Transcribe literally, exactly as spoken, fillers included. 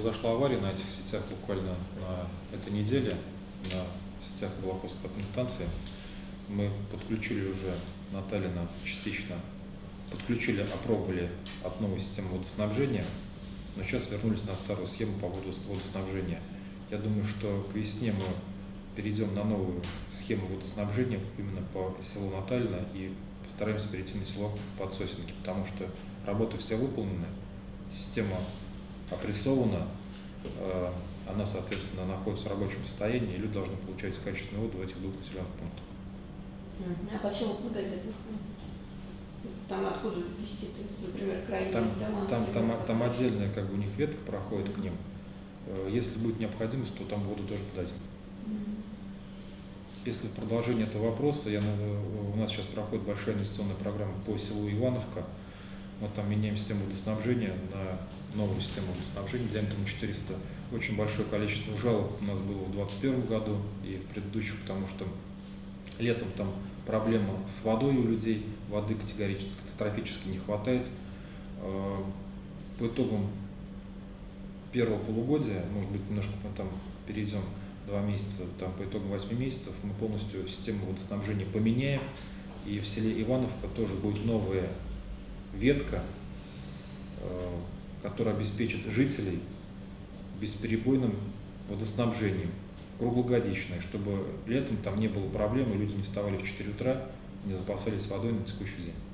Произошла авария на этих сетях буквально на этой неделе, на сетях Балаковской водоинстанции. Мы подключили уже Наталина частично, подключили, опробовали от новой системы водоснабжения, но сейчас вернулись на старую схему по водоснабжению. Я думаю, что к весне мы перейдем на новую схему водоснабжения именно по селу Наталина и постараемся перейти на село Подсосинки, потому что работы все выполнены, система опрессована, она, соответственно, находится в рабочем состоянии, и люди должны получать качественную воду в этих двух населенных пунктах. А почему откуда это? Там откуда вести, например, крайние там, дома? Там, там, там отдельная, как бы, у них ветка проходит к ним. Если будет необходимость, то там воду тоже подадим. Если в продолжение этого вопроса, я, у нас сейчас проходит большая инвестиционная программа по селу Ивановка. Мы там меняем систему водоснабжения на новую систему водоснабжения диаметром четыреста. Очень большое количество жалоб у нас было в две тысячи двадцать первом году и в предыдущих, потому что летом там проблема с водой у людей, воды категорически, катастрофически не хватает. По итогам первого полугодия, может быть, немножко мы там перейдем два месяца, там по итогам восьми месяцев мы полностью систему водоснабжения поменяем, и в селе Ивановка тоже будет новая ветка, которая обеспечит жителей бесперебойным водоснабжением, круглогодичное, чтобы летом там не было проблем, и люди не вставали в четыре утра, не запасались водой на текущий день.